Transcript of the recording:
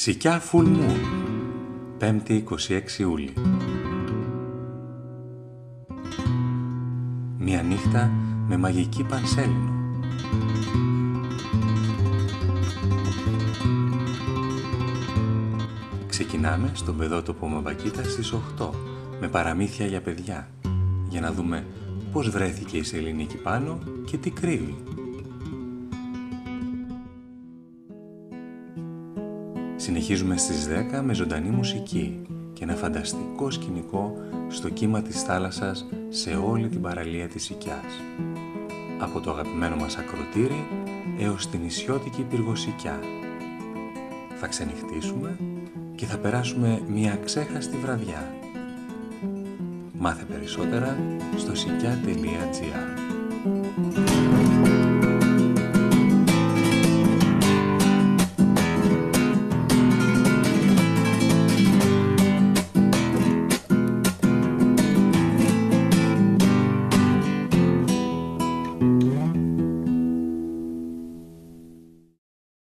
Σικιά Φουλμού, 5η 26 Ιούλη. Μια νύχτα με μαγική πανσέλινο. Ξεκινάμε στον παιδότοπο Μαμπακίτα στις 8 με παραμύθια για παιδιά, για να δούμε πώς βρέθηκε η σελήνη εκεί πάνω και τι κρύβει. Συνεχίζουμε στις 10 με ζωντανή μουσική και ένα φανταστικό σκηνικό στο κύμα της θάλασσας σε όλη την παραλία της Σικιάς. Από το αγαπημένο μας Ακρωτήρι έως την νησιώτικη Πυργοσυκιά. Θα ξενυχτήσουμε και θα περάσουμε μια ξέχαστη βραδιά. Μάθε περισσότερα στο sykia.gr.